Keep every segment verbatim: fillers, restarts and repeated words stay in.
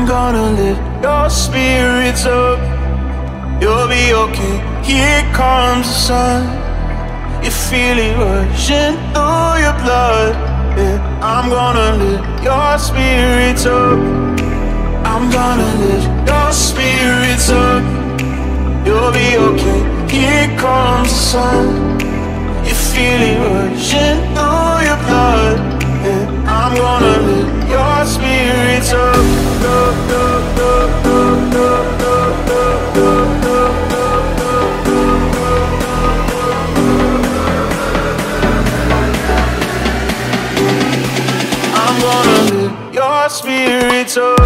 I'm gonna lift your spirits up. You'll be okay, here comes the sun. You feel it rushing through your blood, yeah. I'm gonna lift your spirits up. I'm gonna lift your spirits up. You'll be okay, here comes the sun. You feel it rushing through your blood, yeah. I'm gonna lift your spirits up, up, up, up, up, up, up, up, up, up. I'm gonna lift your spirits up.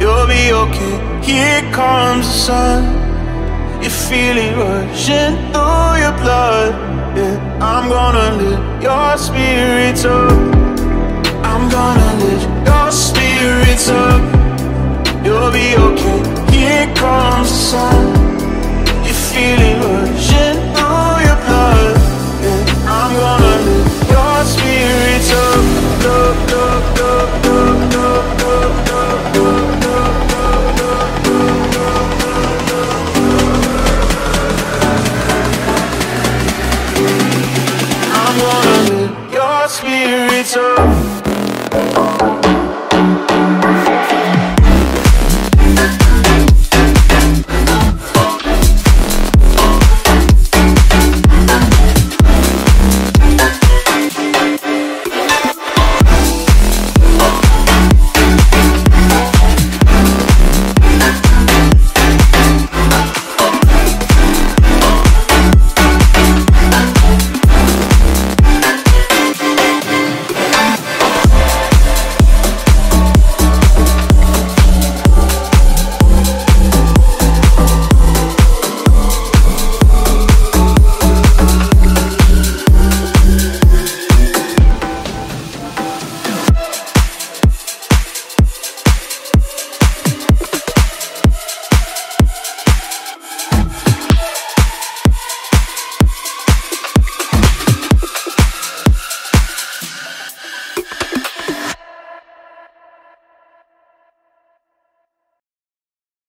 You'll be okay, here comes the sun. You feel it.